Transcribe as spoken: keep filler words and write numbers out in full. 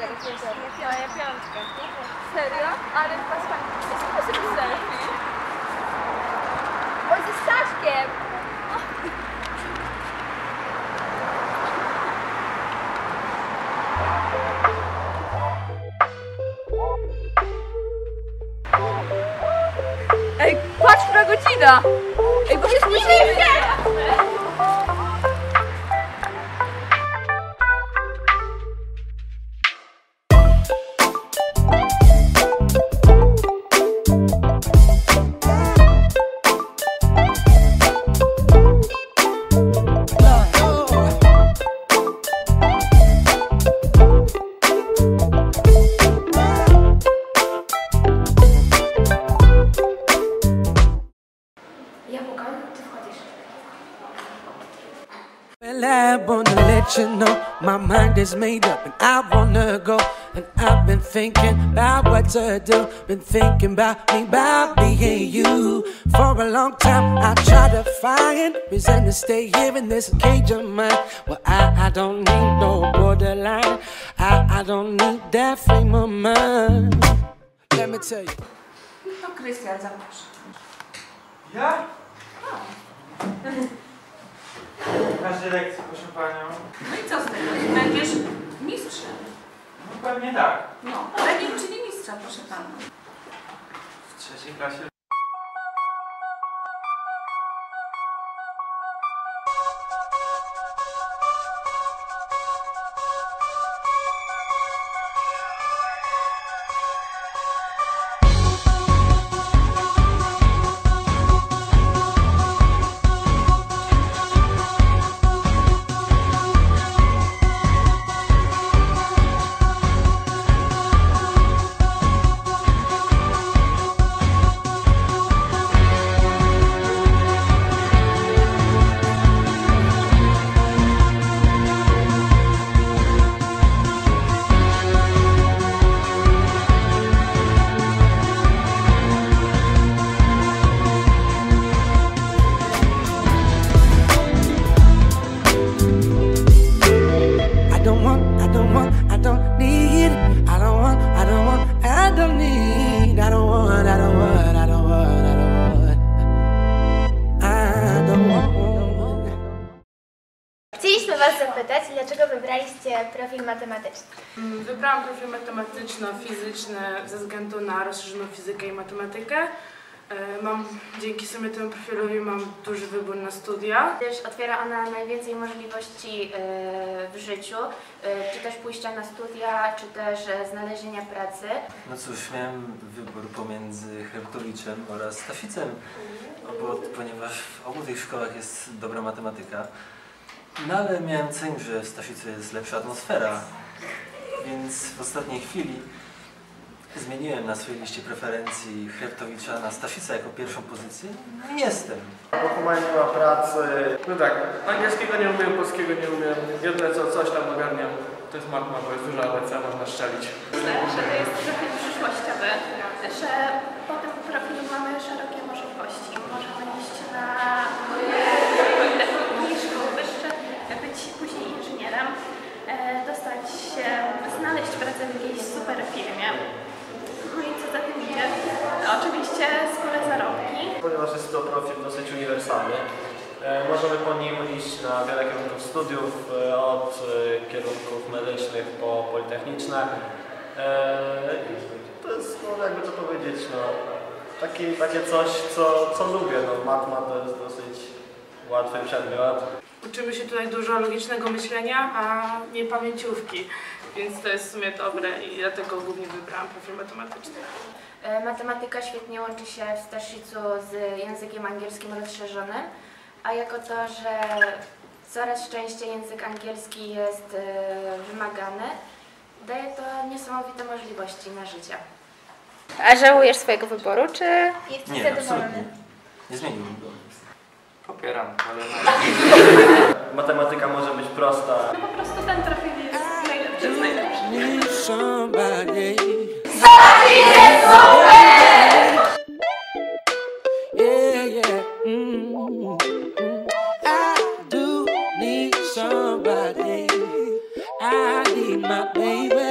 Moja piątka. Serio? Ale chyba z pani. To sobie selfie. Bo ze Staszkiem! Ej, patrz, która godzina! Ej, bo się spóźniliśmy! Well, I wanna let you know my mind is made up and I wanna go. And I've been thinking about what to do. Been thinking about me, about being you. For a long time I try to find reason to stay here in this cage of mine. Well, I, I don't need no borderline. I, I don't need that frame of mind. Let me tell you. No to Krystian, zapraszam. Ja? W każdej lekcji, proszę panią. No i co z tego? Będziesz mistrzem. No pewnie tak. No, ale nie uczyli mistrza, proszę pana. W trzeciej klasie... Chcieliśmy was zapytać, dlaczego wybraliście profil matematyczny? Wybrałam profil matematyczno-fizyczny ze względu na rozszerzoną fizykę i matematykę. Mam, dzięki sobie temu profilowi mam duży wybór na studia. Też otwiera ona najwięcej możliwości w życiu, czy też pójścia na studia, czy też znalezienia pracy. No cóż, miałem wybór pomiędzy Herkowiczem oraz Staszicem, ponieważ w obu tych szkołach jest dobra matematyka. No ale miałem ceń, że w Staszicu jest lepsza atmosfera, więc w ostatniej chwili zmieniłem na swojej liście preferencji Herkowicza na Staszica jako pierwszą pozycję. No i jestem. Bo nie ma pracy. No tak, angielskiego nie umiem, polskiego nie umiem. Jedne co coś tam ogarniam, to jest matma, bo jest duża praca, można szczelić. Myślę, że to jest trochę przyszłościowe, że po tym profilu mamy szerokie możliwości. Możemy iść na później inżynierem, dostać się, znaleźć pracę w jakiejś super firmie. No i co za tym idzie? Oczywiście spore zarobki. Ponieważ jest to profil dosyć uniwersalny, możemy po nim iść na wiele kierunków studiów, od kierunków medycznych po politechniczne. To jest, no, jakby to powiedzieć, no, taki, takie coś, co, co lubię. No, matma to jest dosyć łatwy przedmiot. Uczymy się tutaj dużo logicznego myślenia, a nie pamięciówki, więc to jest w sumie dobre i dlatego głównie wybrałam profil matematyczny. Matematyka świetnie łączy się w Staszicu z językiem angielskim rozszerzonym, a jako to, że coraz częściej język angielski jest wymagany, daje to niesamowite możliwości na życie. A żałujesz swojego wyboru, czy jesteś zadowolony? Nie, absolutnie. Nie zmieniłbym go. Popieram, ale... Matematyka może być prosta. No po prostu ten profil jest najlepszy z najlepszych. I do need somebody. I need my baby.